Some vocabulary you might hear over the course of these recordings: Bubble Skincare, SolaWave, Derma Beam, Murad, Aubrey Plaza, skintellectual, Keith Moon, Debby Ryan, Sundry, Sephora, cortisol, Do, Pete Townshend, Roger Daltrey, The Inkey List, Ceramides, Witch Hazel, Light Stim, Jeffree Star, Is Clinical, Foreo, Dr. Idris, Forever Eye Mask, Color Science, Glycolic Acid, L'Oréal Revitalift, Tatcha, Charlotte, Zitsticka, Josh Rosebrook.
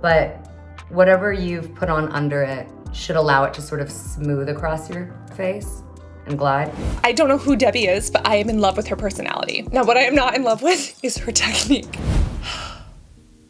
but whatever you've put on under it should allow it to sort of smooth across your face and glide. I don't know who Debby is, but I am in love with her personality. Now, what I am not in love with is her technique.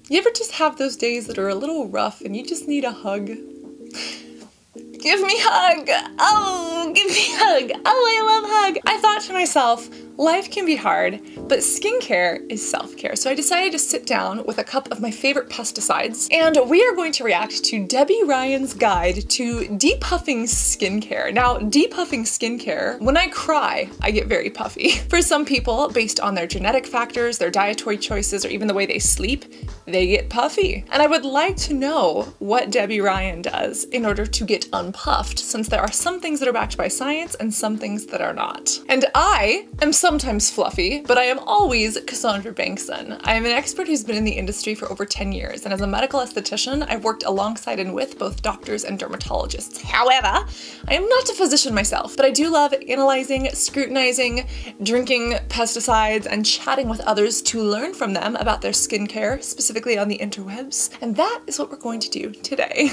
You ever just have those days that are a little rough and you just need a hug? Give me hug, oh, give me hug, oh, I love hug. I thought to myself, life can be hard, but skincare is self-care. So I decided to sit down with a cup of my favorite pesticides, and we are going to react to Debby Ryan's guide to depuffing skincare. Now, depuffing skincare, when I cry, I get very puffy. For some people, based on their genetic factors, their dietary choices, or even the way they sleep, they get puffy. And I would like to know what Debby Ryan does in order to get unpuffed, since there are some things that are backed by science and some things that are not. And I am sometimes fluffy, but I am always Cassandra Bankson. I am an expert who's been in the industry for over 10 years, and as a medical esthetician, I've worked alongside and with both doctors and dermatologists. However, I am not a physician myself, but I do love analyzing, scrutinizing, drinking pesticides, and chatting with others to learn from them about their skincare, specifically on the interwebs. And that is what we're going to do today.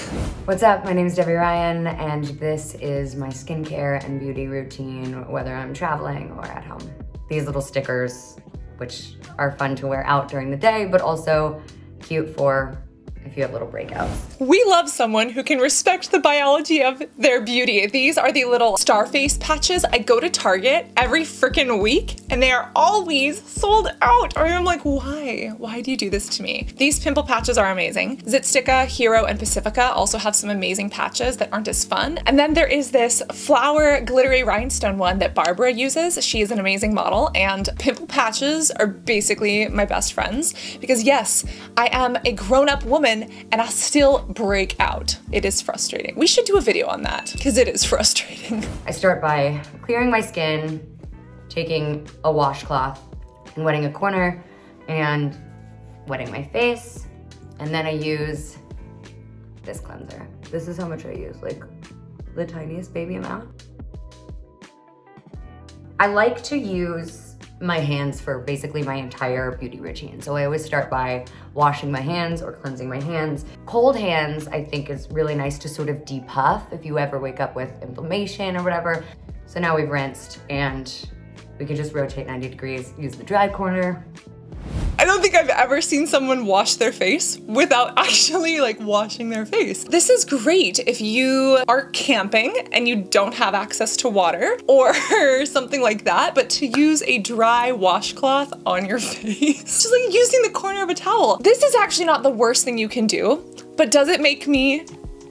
What's up? My name is Debby Ryan, and this is my skincare and beauty routine, whether I'm traveling or at home. These little stickers, which are fun to wear out during the day, but also cute for if you have little breakouts. We love someone who can respect the biology of their beauty. These are the little Star Face patches. I go to Target every freaking week and they are always sold out. Or I'm like, why? Why do you do this to me? These pimple patches are amazing. Zitsticka, Hero, and Pacifica also have some amazing patches that aren't as fun. And then there is this flower glittery rhinestone one that Barbara uses. She is an amazing model, and pimple patches are basically my best friends because yes, I am a grown-up woman and I still break out. It is frustrating. We should do a video on that because it is frustrating. I start by clearing my skin, taking a washcloth and wetting a corner and wetting my face. And then I use this cleanser. This is how much I use, like the tiniest baby amount. I like to use my hands for basically my entire beauty routine. So I always start by washing my hands or cleansing my hands. Cold hands, I think, is really nice to sort of depuff if you ever wake up with inflammation or whatever. So now we've rinsed and we can just rotate 90 degrees, use the dry corner. I don't think I've ever seen someone wash their face without actually like washing their face. This is great if you are camping and you don't have access to water or something like that, but to use a dry washcloth on your face, just like using the corner of a towel. This is actually not the worst thing you can do, but does it make me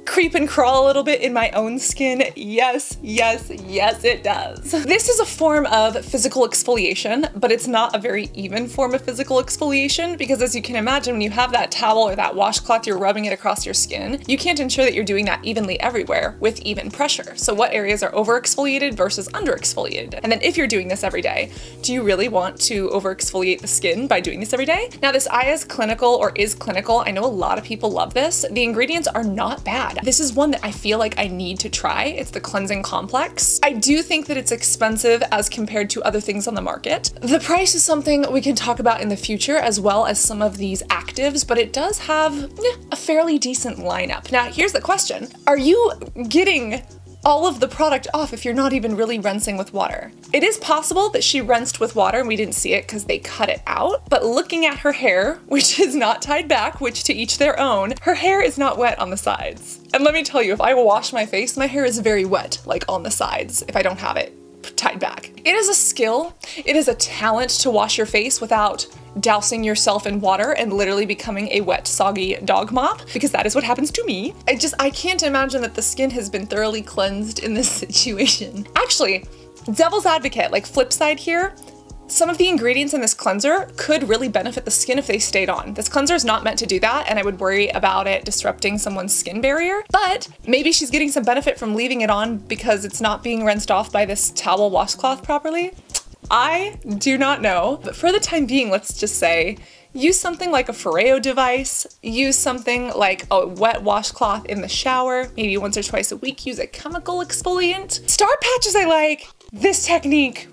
creep and crawl a little bit in my own skin? Yes, yes, yes, it does. This is a form of physical exfoliation, but it's not a very even form of physical exfoliation because, as you can imagine, when you have that towel or that washcloth, you're rubbing it across your skin. You can't ensure that you're doing that evenly everywhere with even pressure. So what areas are over exfoliated versus under exfoliated? And then if you're doing this every day, do you really want to over exfoliate the skin by doing this every day? Now this Is Clinical, I know a lot of people love this. The ingredients are not bad. This is one that I feel like I need to try. It's the cleansing complex. I do think that it's expensive as compared to other things on the market. The price is something we can talk about in the future, as well as some of these actives, but it does have a fairly decent lineup. Now, here's the question. Are you getting all of the product off if you're not even really rinsing with water? It is possible that she rinsed with water and we didn't see it because they cut it out, but looking at her hair, which is not tied back, which to each their own, her hair is not wet on the sides. And let me tell you, if I wash my face, my hair is very wet, like on the sides, if I don't have it tied back. It is a skill, it is a talent to wash your face without dousing yourself in water and literally becoming a wet, soggy dog mop, because that is what happens to me. I can't imagine that the skin has been thoroughly cleansed in this situation. Actually, devil's advocate, like flip side here, some of the ingredients in this cleanser could really benefit the skin if they stayed on. This cleanser is not meant to do that, and I would worry about it disrupting someone's skin barrier, but maybe she's getting some benefit from leaving it on because it's not being rinsed off by this towel washcloth properly. I do not know, but for the time being, let's just say, use something like a Foreo device, use something like a wet washcloth in the shower, maybe once or twice a week, use a chemical exfoliant. Star patches I like. This technique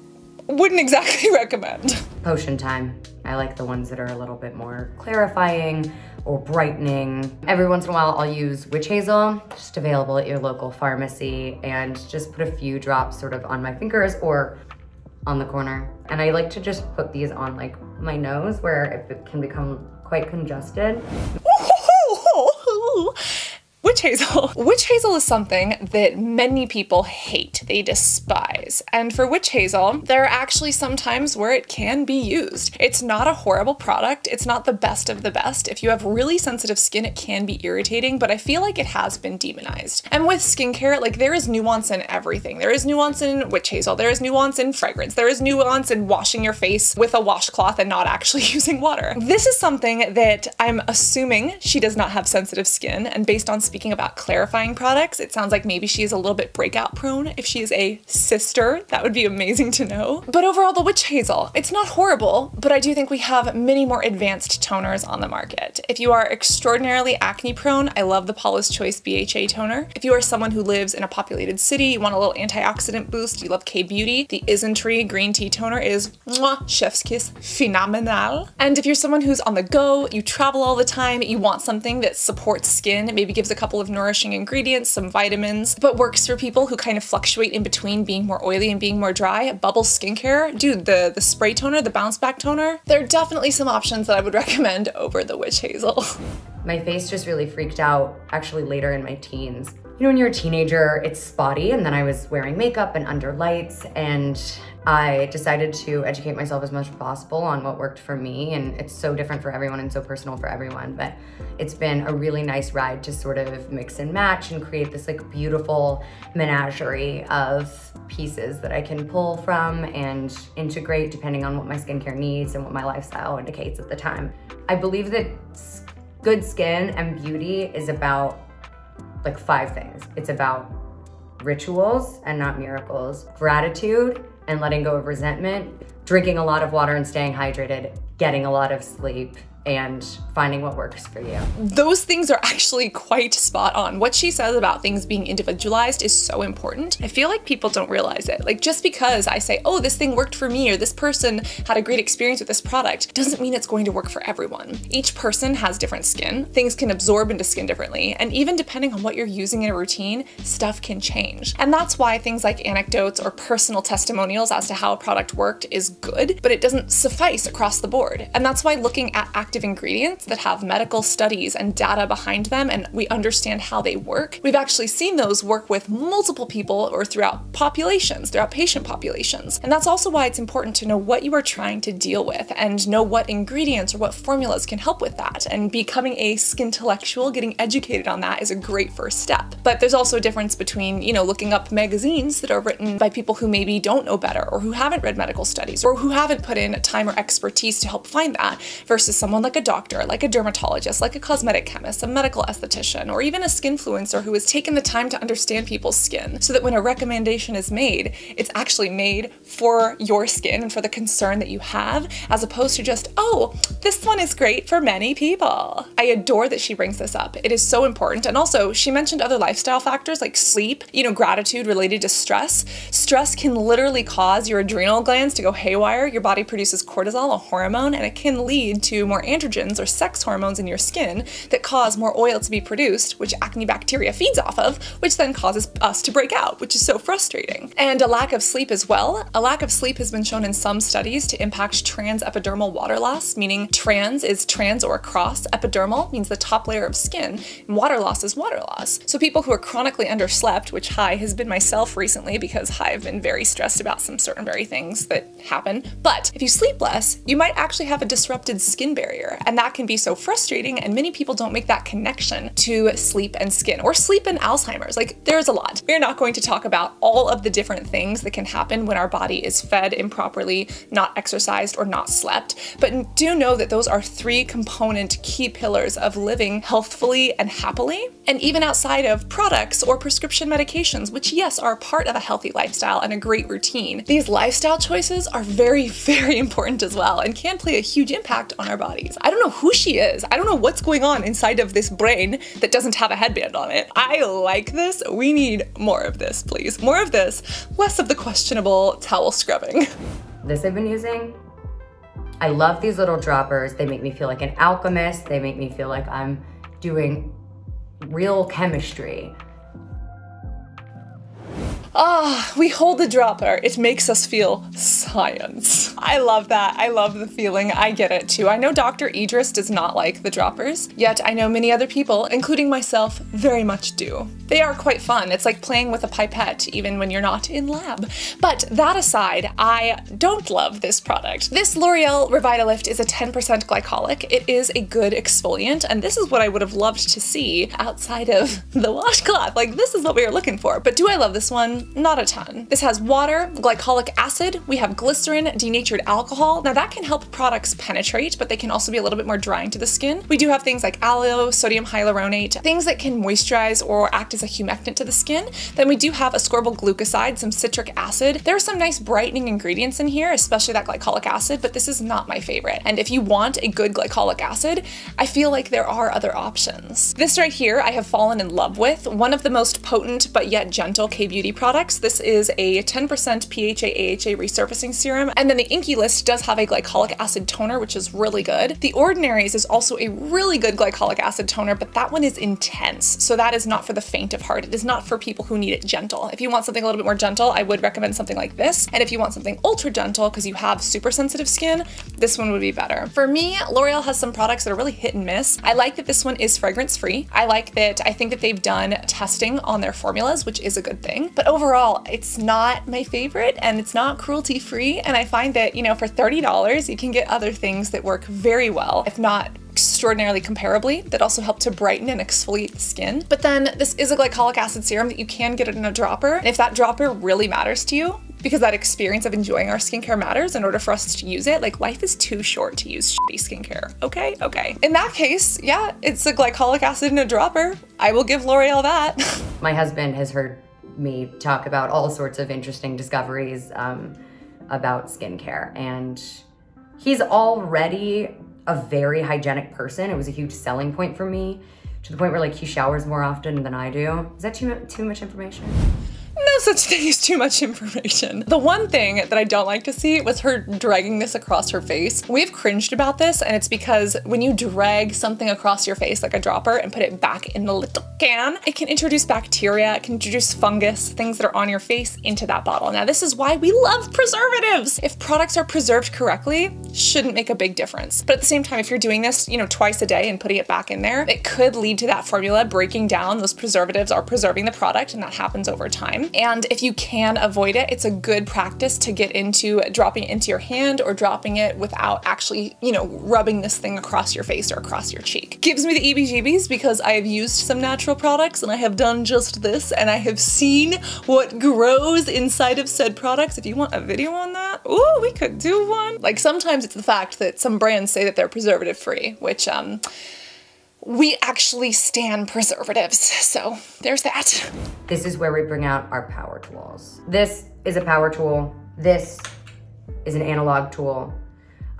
wouldn't exactly recommend. Potion time. I like the ones that are a little bit more clarifying, or brightening. Every once in a while, I'll use Witch Hazel, just available at your local pharmacy, and just put a few drops sort of on my fingers or on the corner. And I like to just put these on like my nose where it can become quite congested. Witch hazel. Witch hazel is something that many people hate, they despise. And for witch hazel, there are actually some times where it can be used. It's not a horrible product. It's not the best of the best. If you have really sensitive skin, it can be irritating, but I feel like it has been demonized. And with skincare, like there is nuance in everything. There is nuance in witch hazel. There is nuance in fragrance. There is nuance in washing your face with a washcloth and not actually using water. This is something that I'm assuming she does not have sensitive skin, and based on speaking about clarifying products, it sounds like maybe she is a little bit breakout prone. If she is a sister, that would be amazing to know. But overall, the witch hazel, it's not horrible, but I do think we have many more advanced toners on the market. If you are extraordinarily acne prone, I love the Paula's Choice BHA toner. If you are someone who lives in a populated city, you want a little antioxidant boost, you love K-Beauty, the Isntree green tea toner is mwah, chef's kiss, phenomenal. And if you're someone who's on the go, you travel all the time, you want something that supports skin, maybe gives a couple of nourishing ingredients, some vitamins, but works for people who kind of fluctuate in between being more oily and being more dry. Bubble Skincare, dude, the spray toner, the bounce back toner, there are definitely some options that I would recommend over the witch hazel. My face just really freaked out actually later in my teens. You know, when you're a teenager, it's spotty, and then I was wearing makeup and under lights, and I decided to educate myself as much as possible on what worked for me, and it's so different for everyone and so personal for everyone, but it's been a really nice ride to sort of mix and match and create this like beautiful menagerie of pieces that I can pull from and integrate depending on what my skincare needs and what my lifestyle indicates at the time. I believe that good skin and beauty is about like 5 things. It's about rituals and not miracles, gratitude and letting go of resentment, drinking a lot of water and staying hydrated, getting a lot of sleep, and finding what works for you. Those things are actually quite spot on. What she says about things being individualized is so important. I feel like people don't realize it. Like just because I say, oh, this thing worked for me, or this person had a great experience with this product, doesn't mean it's going to work for everyone. Each person has different skin. Things can absorb into skin differently. And even depending on what you're using in a routine, stuff can change. And that's why things like anecdotes or personal testimonials as to how a product worked is good, but it doesn't suffice across the board. And that's why looking at active ingredients that have medical studies and data behind them, and we understand how they work. We've actually seen those work with multiple people or throughout populations, throughout patient populations. And that's also why it's important to know what you are trying to deal with and know what ingredients or what formulas can help with that. And becoming a skintellectual, getting educated on that is a great first step. But there's also a difference between, you know, looking up magazines that are written by people who maybe don't know better or who haven't read medical studies or who haven't put in time or expertise to help find that versus someone like a doctor, like a dermatologist, like a cosmetic chemist, a medical esthetician, or even a skinfluencer who has taken the time to understand people's skin so that when a recommendation is made, it's actually made for your skin and for the concern that you have, as opposed to just, oh, this one is great for many people. I adore that she brings this up. It is so important. And also she mentioned other lifestyle factors like sleep, you know, gratitude related to stress. Stress can literally cause your adrenal glands to go haywire. Your body produces cortisol, a hormone, and it can lead to more androgens or sex hormones in your skin that cause more oil to be produced, which acne bacteria feeds off of, which then causes us to break out, which is so frustrating. And a lack of sleep as well. A lack of sleep has been shown in some studies to impact trans epidermal water loss, meaning trans is trans or across, epidermal means the top layer of skin, and water loss is water loss. So people who are chronically underslept, which hi has been myself recently because hi I've been very stressed about some certain very things that happen. But if you sleep less, you might actually have a disrupted skin barrier. And that can be so frustrating, and many people don't make that connection to sleep and skin, or sleep and Alzheimer's. Like, there's a lot. We're not going to talk about all of the different things that can happen when our body is fed improperly, not exercised, or not slept, but do know that those are 3 component key pillars of living healthfully and happily. And even outside of products or prescription medications, which yes, are part of a healthy lifestyle and a great routine, these lifestyle choices are very, very important as well, and can play a huge impact on our body. I don't know who she is. I don't know what's going on inside of this brain that doesn't have a headband on it. I like this. We need more of this, please. More of this, less of the questionable towel scrubbing. This I've been using I love these little droppers. They make me feel like an alchemist. They make me feel like I'm doing real chemistry. Ah, we hold the dropper. It makes us feel science. I love that. I love the feeling. I get it too. I know Dr. Idris does not like the droppers, yet I know many other people, including myself, very much do. They are quite fun. It's like playing with a pipette even when you're not in lab. But that aside, I don't love this product. This L'Oreal Revitalift is a 10% glycolic. It is a good exfoliant, and this is what I would have loved to see outside of the washcloth. Like, this is what we were looking for. But do I love this one? Not a ton. This has water, glycolic acid, we have glycerin, denatured alcohol. Now that can help products penetrate, but they can also be a little bit more drying to the skin. We do have things like aloe, sodium hyaluronate, things that can moisturize or act as a humectant to the skin. Then we do have ascorbyl glucoside, some citric acid. There are some nice brightening ingredients in here, especially that glycolic acid, but this is not my favorite. And if you want a good glycolic acid, I feel like there are other options. This right here I have fallen in love with, one of the most potent but yet gentle K-beauty products. This is a 10% PHA-AHA resurfacing serum, and then the Inkey List does have a glycolic acid toner, which is really good. The Ordinary's is also a really good glycolic acid toner, but that one is intense, so that is not for the faint of heart. It is not for people who need it gentle. If you want something a little bit more gentle, I would recommend something like this, and if you want something ultra gentle because you have super sensitive skin, this one would be better. For me, L'Oreal has some products that are really hit and miss. I like that this one is fragrance-free. I like that I think that they've done testing on their formulas, which is a good thing, but overall, it's not my favorite, and it's not cruelty-free, and I find that, you know, for $30, you can get other things that work very well, if not extraordinarily comparably, that also help to brighten and exfoliate the skin. But then this is a glycolic acid serum that you can get in a dropper, and if that dropper really matters to you, because that experience of enjoying our skincare matters in order for us to use it. Like, life is too short to use shitty skincare. Okay, okay. In that case, yeah, it's a glycolic acid in a dropper. I will give L'Oreal that. My husband has heard me talk about all sorts of interesting discoveries about skincare, and he's already a very hygienic person. It was a huge selling point for me, to the point where, like, he showers more often than I do. Is that too much information? No such thing as too much information. The one thing that I don't like to see was her dragging this across her face. We've cringed about this, and it's because when you drag something across your face like a dropper and put it back in the little can, it can introduce bacteria, it can introduce fungus, things that are on your face into that bottle. Now this is why we love preservatives. If products are preserved correctly, shouldn't make a big difference. But at the same time, if you're doing this, you know, twice a day and putting it back in there, it could lead to that formula breaking down. Those preservatives are preserving the product, and that happens over time. And if you can avoid it, it's a good practice to get into dropping it into your hand or dropping it without actually, you know, rubbing this thing across your face or across your cheek. Gives me the EBGBs because I have used some natural products and I have done just this, and I have seen what grows inside of said products. If you want a video on that, ooh, we could do one. Like, sometimes it's the fact that some brands say that they're preservative free, which, we actually stand preservatives, so there's that. This is where we bring out our power tools. This is a power tool. This is an analog tool.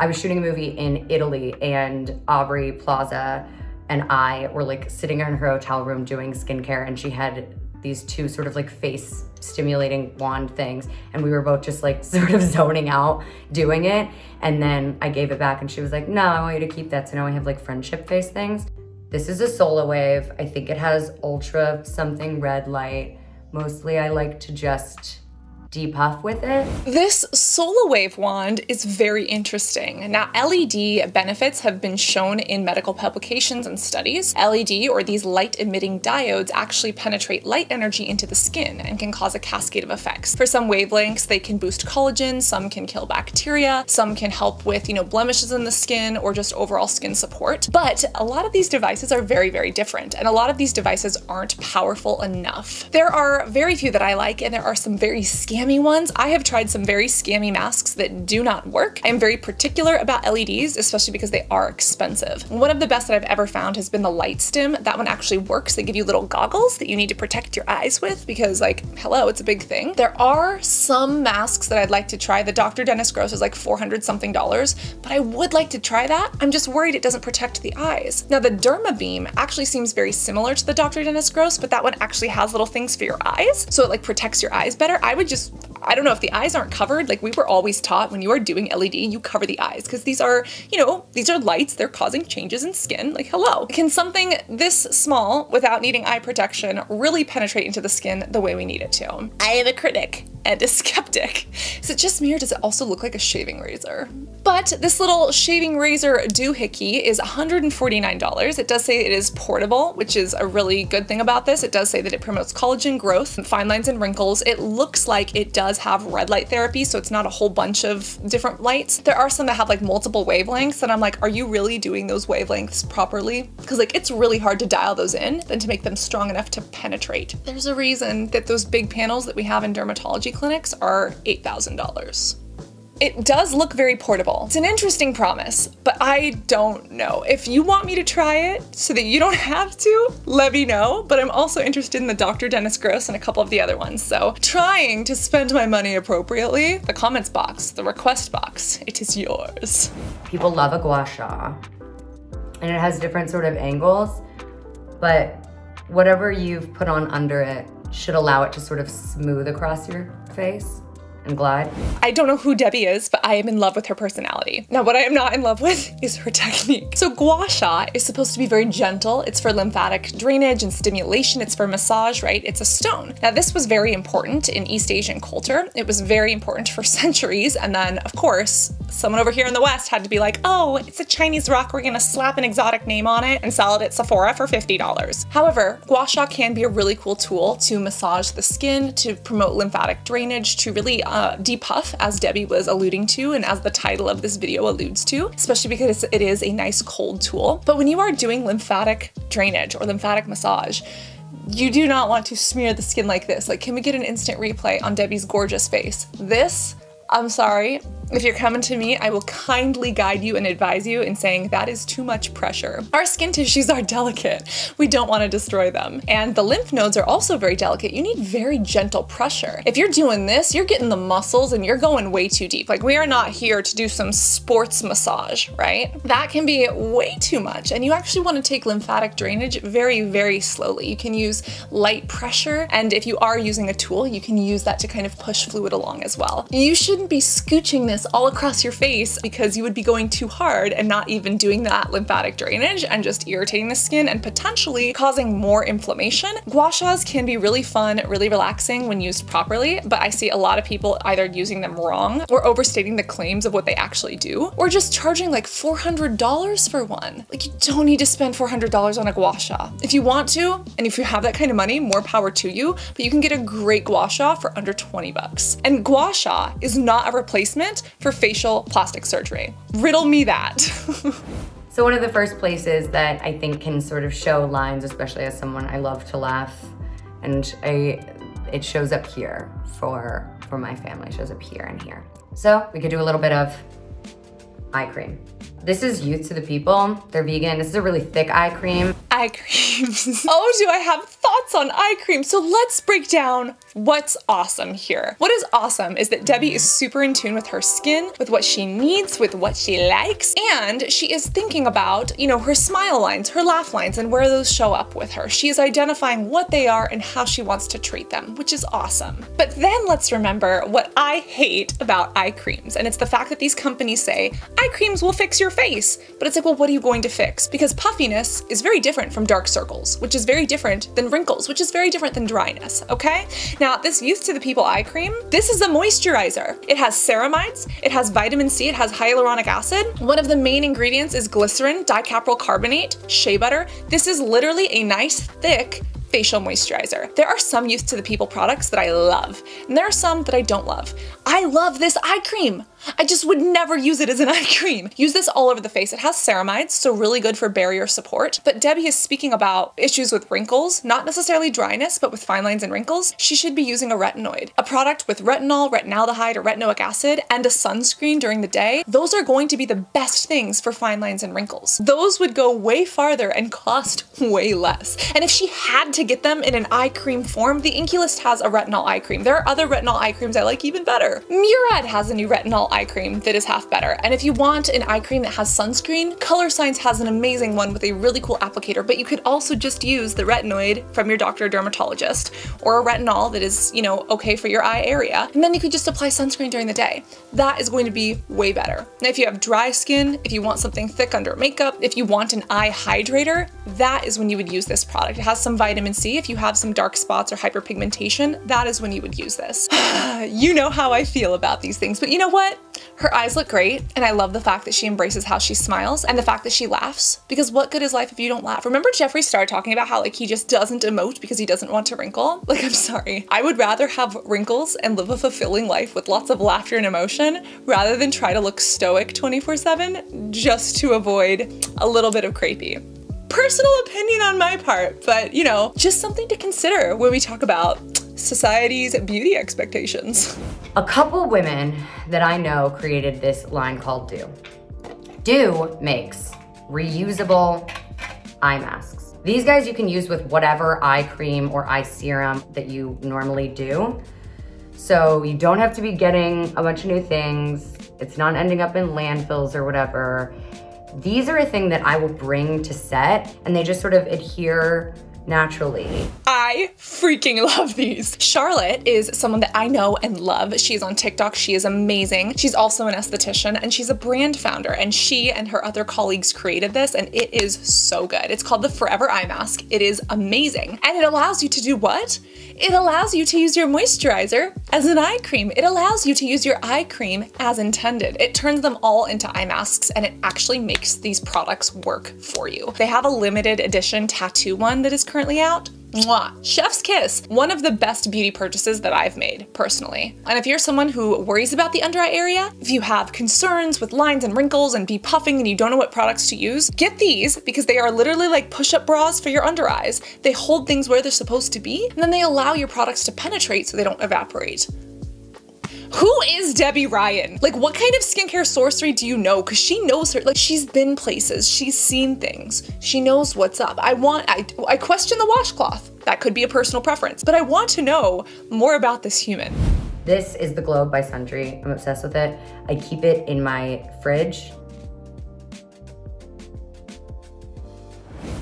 I was shooting a movie in Italy, and Aubrey Plaza and I were, like, sitting in her hotel room doing skincare, and she had these two sort of, like, face stimulating wand things, and we were both just, like, sort of zoning out doing it. And then I gave it back, and she was like, no, I want you to keep that. So now I have, like, friendship face things. This is a SolaWave. I think it has ultra something red light. Mostly I like to just depuff with it. This SolaWave wand is very interesting. Now, LED benefits have been shown in medical publications and studies. LED, or these light emitting diodes, actually penetrate light energy into the skin and can cause a cascade of effects. For some wavelengths, they can boost collagen, some can kill bacteria, some can help with, you know, blemishes in the skin or just overall skin support. But a lot of these devices are very, very different, and a lot of these devices aren't powerful enough. There are very few that I like, and there are some very scammy ones. I have tried some very scammy masks that do not work. I am very particular about LEDs, especially because they are expensive. One of the best that I've ever found has been the Light Stim. That one actually works. They give you little goggles that you need to protect your eyes with because, like, hello, it's a big thing. There are some masks that I'd like to try. The Dr. Dennis Gross is like $400 something, but I would like to try that. I'm just worried it doesn't protect the eyes. Now, the Derma Beam actually seems very similar to the Dr. Dennis Gross, but that one actually has little things for your eyes, so it, like, protects your eyes better. I would just I don't know if the eyes aren't covered. Like, we were always taught when you are doing LED, you cover the eyes because these are, you know, these are lights. They're causing changes in skin. Like, hello. Can something this small without needing eye protection really penetrate into the skin the way we need it to? I am a critic and a skeptic. Is it just me or does it also look like a shaving razor? But this little shaving razor doohickey is $149. It does say it is portable, which is a really good thing about this. It does say that it promotes collagen growth and fine lines and wrinkles. It looks like it does have red light therapy, so it's not a whole bunch of different lights. There are some that have like multiple wavelengths, and I'm like, are you really doing those wavelengths properly? Because like, it's really hard to dial those in and to make them strong enough to penetrate. There's a reason that those big panels that we have in dermatology clinics are $8,000. It does look very portable. It's an interesting promise, but I don't know. If you want me to try it so that you don't have to, let me know. But I'm also interested in the Dr. Dennis Gross and a couple of the other ones. So trying to spend my money appropriately. The comments box, the request box, it is yours. People love a gua sha, and it has different sort of angles, but whatever you've put on under it should allow it to sort of smooth across your face and glide. I don't know who Debby is, but I am in love with her personality. Now, what I am not in love with is her technique. So gua sha is supposed to be very gentle. It's for lymphatic drainage and stimulation. It's for massage, right? It's a stone. Now, this was very important in East Asian culture. It was very important for centuries. And then, of course, someone over here in the West had to be like, oh, it's a Chinese rock. We're gonna slap an exotic name on it and sell it at Sephora for $50. However, gua sha can be a really cool tool to massage the skin, to promote lymphatic drainage, to really depuff, as Debby was alluding to and as the title of this video alludes to, especially because it is a nice cold tool. But when you are doing lymphatic drainage or lymphatic massage, you do not want to smear the skin like this. Like, can we get an instant replay on Debby's gorgeous face? This, I'm sorry, if you're coming to me, I will kindly guide you and advise you in saying that is too much pressure. Our skin tissues are delicate. We don't want to destroy them. And the lymph nodes are also very delicate. You need very gentle pressure. If you're doing this, you're getting the muscles and you're going way too deep. Like, we are not here to do some sports massage, right? That can be way too much. And you actually want to take lymphatic drainage very, very slowly. You can use light pressure. And if you are using a tool, you can use that to kind of push fluid along as well. You shouldn't be scooching this all across your face because you would be going too hard and not even doing that lymphatic drainage and just irritating the skin and potentially causing more inflammation. Gua shas can be really fun, really relaxing when used properly, but I see a lot of people either using them wrong or overstating the claims of what they actually do, or just charging like $400 for one. Like, you don't need to spend $400 on a gua sha. If you want to, and if you have that kind of money, more power to you, but you can get a great gua sha for under 20 bucks. And gua sha is not a replacement for facial plastic surgery. Riddle me that. So one of the first places that I think can sort of show lines, especially as someone, I love to laugh, and it shows up here for my family. It shows up here and here. So we could do a little bit of eye cream. This is Youth to the People. They're vegan. This is a really thick eye cream. Eye creams. Oh, do I have thoughts on eye cream? So let's break down what's awesome here. What is awesome is that Debby is super in tune with her skin, with what she needs, with what she likes, and she is thinking about, you know, her smile lines, her laugh lines, and where those show up with her. She is identifying what they are and how she wants to treat them, which is awesome. But then let's remember what I hate about eye creams, and it's the fact that these companies say, eye creams will fix your face. But it's like, well, what are you going to fix? Because puffiness is very different from dark circles, which is very different than wrinkles, which is very different than dryness, okay? Now, this Youth to the People eye cream, this is a moisturizer. It has ceramides, it has vitamin C, it has hyaluronic acid. One of the main ingredients is glycerin, dicapryl carbonate, shea butter. This is literally a nice, thick, facial moisturizer. There are some Youth to the People products that I love, and there are some that I don't love. I love this eye cream. I just would never use it as an eye cream. Use this all over the face. It has ceramides, so really good for barrier support. But Debby is speaking about issues with wrinkles, not necessarily dryness, but with fine lines and wrinkles. She should be using a retinoid, a product with retinol, retinaldehyde, or retinoic acid, and a sunscreen during the day. Those are going to be the best things for fine lines and wrinkles. Those would go way farther and cost way less. And if she had to get them in an eye cream form, the Inkey List has a retinol eye cream. There are other retinol eye creams I like even better. Murad has a new retinol eye cream that is half better. And if you want an eye cream that has sunscreen, Color Science has an amazing one with a really cool applicator, but you could also just use the retinoid from your doctor or dermatologist, or a retinol that is, you know, okay for your eye area. And then you could just apply sunscreen during the day. That is going to be way better. Now, if you have dry skin, if you want something thick under makeup, if you want an eye hydrator, that is when you would use this product. It has some vitamin C. If you have some dark spots or hyperpigmentation, that is when you would use this. You know how I feel about these things, but you know what? Her eyes look great, and I love the fact that she embraces how she smiles and the fact that she laughs, because what good is life if you don't laugh? Remember Jeffree Star talking about how, like, he just doesn't emote because he doesn't want to wrinkle? Like, I'm sorry. I would rather have wrinkles and live a fulfilling life with lots of laughter and emotion rather than try to look stoic 24/7 just to avoid a little bit of crepey. Personal opinion on my part, but you know, just something to consider when we talk about society's beauty expectations. A couple women that I know created this line called Do. Do makes reusable eye masks. These guys you can use with whatever eye cream or eye serum that you normally do. So you don't have to be getting a bunch of new things. It's not ending up in landfills or whatever. These are a thing that I will bring to set, and they just sort of adhere naturally. I freaking love these. Charlotte is someone that I know and love. She's on TikTok. She is amazing. She's also an esthetician, and she's a brand founder, and she and her other colleagues created this, and it is so good. It's called the Forever Eye Mask. It is amazing. And it allows you to do what? It allows you to use your moisturizer as an eye cream. It allows you to use your eye cream as intended. It turns them all into eye masks, and it actually makes these products work for you. They have a limited edition tattoo one that is currently out. Mwah. Chef's kiss. One of the best beauty purchases that I've made personally. And if you're someone who worries about the under eye area, if you have concerns with lines and wrinkles and be puffing and you don't know what products to use, get these, because they are literally like push-up bras for your under eyes. They hold things where they're supposed to be, and then they allow your products to penetrate so they don't evaporate. Who is Debby Ryan? Like, what kind of skincare sorcery do you know? Cause she knows her, like, she's been places, she's seen things, she knows what's up. I question the washcloth. That could be a personal preference, but I want to know more about this human. This is the Globe by Sundry. I'm obsessed with it. I keep it in my fridge.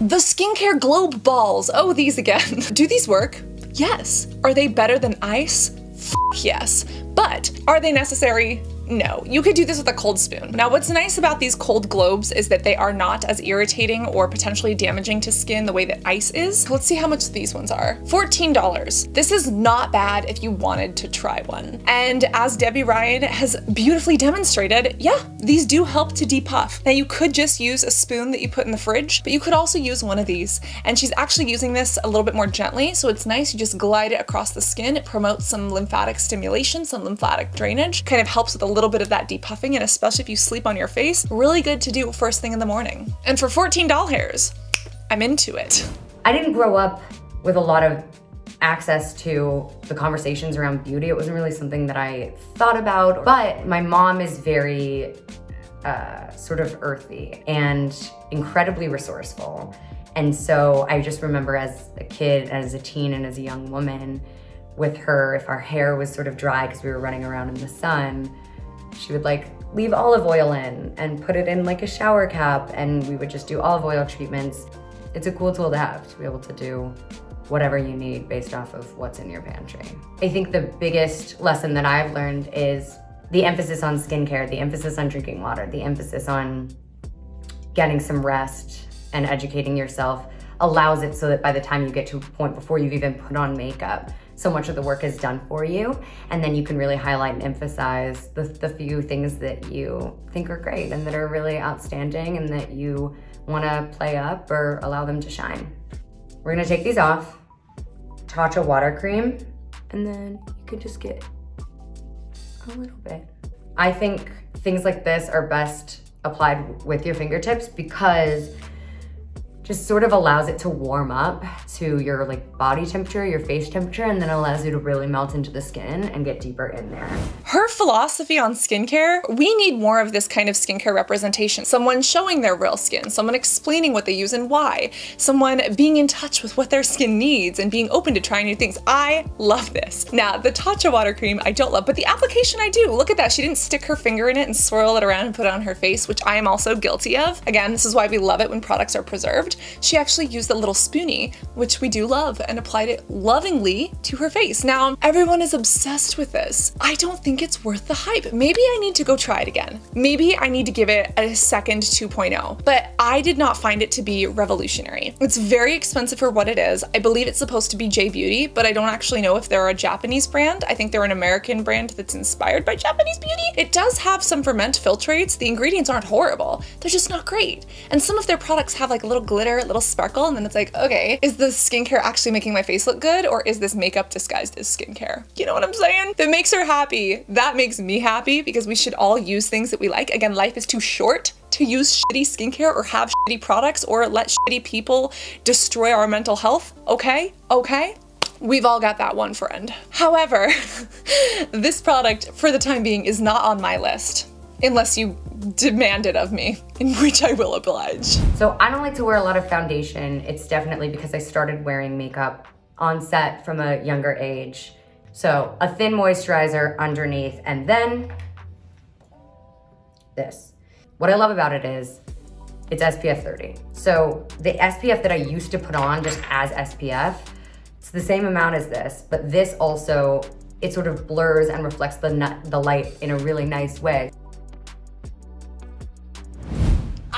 The skincare globe balls. Oh, these again. Do these work? Yes. Are they better than ice? Yes. But are they necessary? No. You could do this with a cold spoon. Now, what's nice about these cold globes is that they are not as irritating or potentially damaging to skin the way that ice is. Let's see how much these ones are. $14. This is not bad if you wanted to try one. And as Debby Ryan has beautifully demonstrated, yeah, these do help to depuff. Now, you could just use a spoon that you put in the fridge, but you could also use one of these. And she's actually using this a little bit more gently, so it's nice. You just glide it across the skin. It promotes some lymphatic stimulation, some lymphatic drainage, kind of helps with a little bit of that depuffing, and especially if you sleep on your face, really good to do first thing in the morning. And for $14, I'm into it. I didn't grow up with a lot of access to the conversations around beauty. It wasn't really something that I thought about, but my mom is very sort of earthy and incredibly resourceful. And so I just remember as a kid, as a teen, and as a young woman with her, if our hair was sort of dry because we were running around in the sun, she would like leave olive oil in and put it in like a shower cap, and we would just do olive oil treatments. It's a cool tool to have, to be able to do whatever you need based off of what's in your pantry. I think the biggest lesson that I've learned is the emphasis on skincare, the emphasis on drinking water, the emphasis on getting some rest and educating yourself allows it so that by the time you get to a point before you've even put on makeup, so much of the work is done for you, and then you can really highlight and emphasize the few things that you think are great and that are really outstanding and that you wanna play up or allow them to shine. We're gonna take these off, Tatcha water cream, and then you could just get a little bit. I think things like this are best applied with your fingertips because just sort of allows it to warm up to your like body temperature, your face temperature, and then allows you to really melt into the skin and get deeper in there. Her philosophy on skincare, we need more of this kind of skincare representation. Someone showing their real skin, someone explaining what they use and why, someone being in touch with what their skin needs and being open to trying new things. I love this. Now, the Tatcha water cream I don't love, but the application I do. Look at that, she didn't stick her finger in it and swirl it around and put it on her face, which I am also guilty of. Again, this is why we love it when products are preserved. She actually used a little spoonie, which we do love, and applied it lovingly to her face. Now, everyone is obsessed with this. I don't think it's worth the hype. Maybe I need to go try it again. Maybe I need to give it a second 2.0, but I did not find it to be revolutionary. It's very expensive for what it is. I believe it's supposed to be J Beauty, but I don't actually know if they're a Japanese brand. I think they're an American brand that's inspired by Japanese beauty. It does have some ferment filtrates. The ingredients aren't horrible. They're just not great. And some of their products have like a little glitter, a little sparkle, and then it's like, okay, is the skincare actually making my face look good, or is this makeup disguised as skincare? You know what I'm saying? That makes her happy. That makes me happy, because we should all use things that we like. Again, life is too short to use shitty skincare or have shitty products or let shitty people destroy our mental health. Okay? Okay? We've all got that one friend. However, this product, for the time being, is not on my list. Unless you demand it of me, in which I will oblige. So I don't like to wear a lot of foundation. It's definitely because I started wearing makeup on set from a younger age. So a thin moisturizer underneath, and then this. What I love about it is it's SPF 30. So the SPF that I used to put on just as SPF, it's the same amount as this, but this also, it sort of blurs and reflects the light in a really nice way.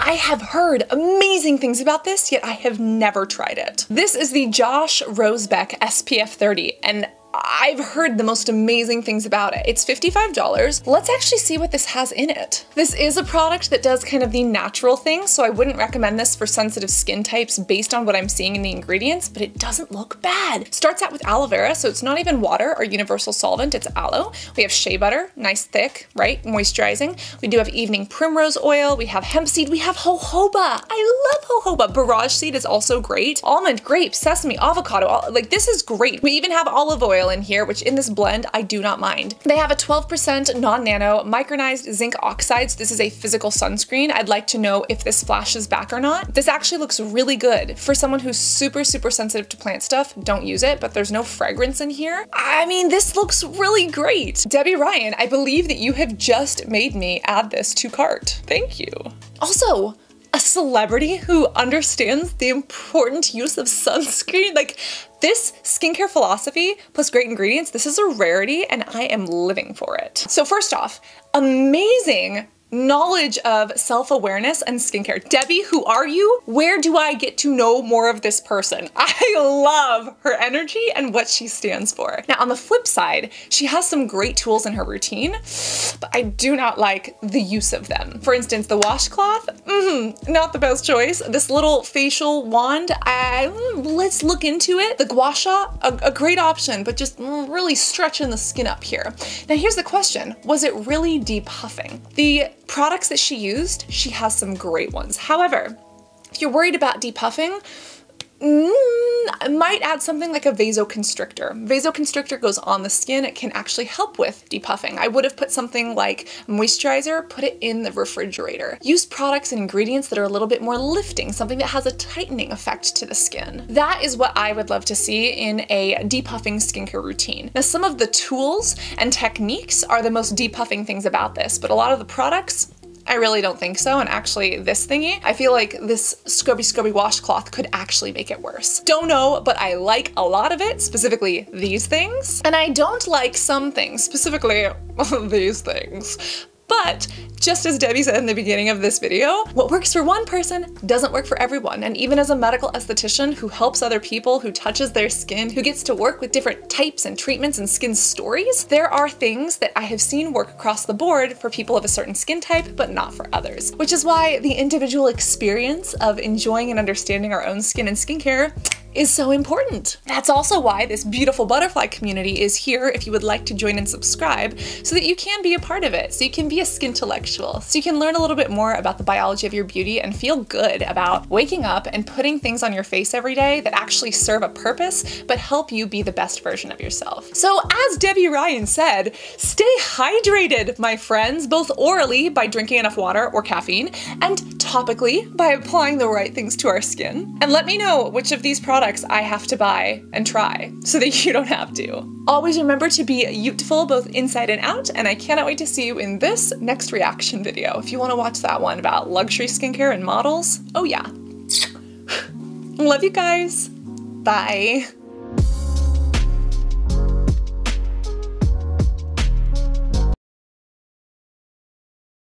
I have heard amazing things about this, yet I have never tried it. This is the Josh Rosebrook SPF 30, and I've heard the most amazing things about it. It's $55. Let's actually see what this has in it. This is a product that does kind of the natural thing, so I wouldn't recommend this for sensitive skin types based on what I'm seeing in the ingredients, but it doesn't look bad. Starts out with aloe vera, so it's not even water or universal solvent, it's aloe. We have shea butter, nice thick, right? Moisturizing. We do have evening primrose oil, we have hemp seed, we have jojoba. I love jojoba. Barrage seed is also great. Almond, grape, sesame, avocado, like this is great. We even have olive oil in here, which in this blend, I do not mind. They have a 12% non-nano micronized zinc oxides. This is a physical sunscreen. I'd like to know if this flashes back or not. This actually looks really good. For someone who's super, super sensitive to plant stuff, don't use it, but there's no fragrance in here. I mean, this looks really great. Debby Ryan, I believe that you have just made me add this to cart. Thank you. Also, a celebrity who understands the important use of sunscreen, like this skincare philosophy plus great ingredients, this is a rarity and I am living for it. So first off, amazing knowledge of self-awareness and skincare. Debby, who are you? Where do I get to know more of this person? I love her energy and what she stands for. Now, on the flip side, she has some great tools in her routine, but I do not like the use of them. For instance, the washcloth, not the best choice. This little facial wand, let's look into it. The gua sha, a great option, but just really stretching the skin up here. Now, here's the question. Was it really depuffing? The products that she used, she has some great ones. However, if you're worried about depuffing, I might add something like a vasoconstrictor. Vasoconstrictor goes on the skin. It can actually help with depuffing. I would have put something like moisturizer, put it in the refrigerator. Use products and ingredients that are a little bit more lifting, something that has a tightening effect to the skin. That is what I would love to see in a depuffing skincare routine. Now, some of the tools and techniques are the most depuffing things about this, but a lot of the products, I really don't think so, and actually this thingy, I feel like this scrubby washcloth could actually make it worse. Don't know, but I like a lot of it, specifically these things, and I don't like some things, specifically these things. But just as Debby said in the beginning of this video, what works for one person doesn't work for everyone. And even as a medical esthetician who helps other people, who touches their skin, who gets to work with different types and treatments and skin stories, there are things that I have seen work across the board for people of a certain skin type, but not for others. Which is why the individual experience of enjoying and understanding our own skin and skincare is so important. That's also why this beautiful butterfly community is here if you would like to join and subscribe, so that you can be a part of it, so you can be a skintellectual, so you can learn a little bit more about the biology of your beauty and feel good about waking up and putting things on your face every day that actually serve a purpose, but help you be the best version of yourself. So as Debby Ryan said, stay hydrated, my friends, both orally by drinking enough water or caffeine, and topically by applying the right things to our skin. And let me know which of these products I have to buy and try so that you don't have to. Always remember to be youthful both inside and out, and I cannot wait to see you in this next reaction video. If you want to watch that one about luxury skincare and models, oh yeah. Love you guys. Bye.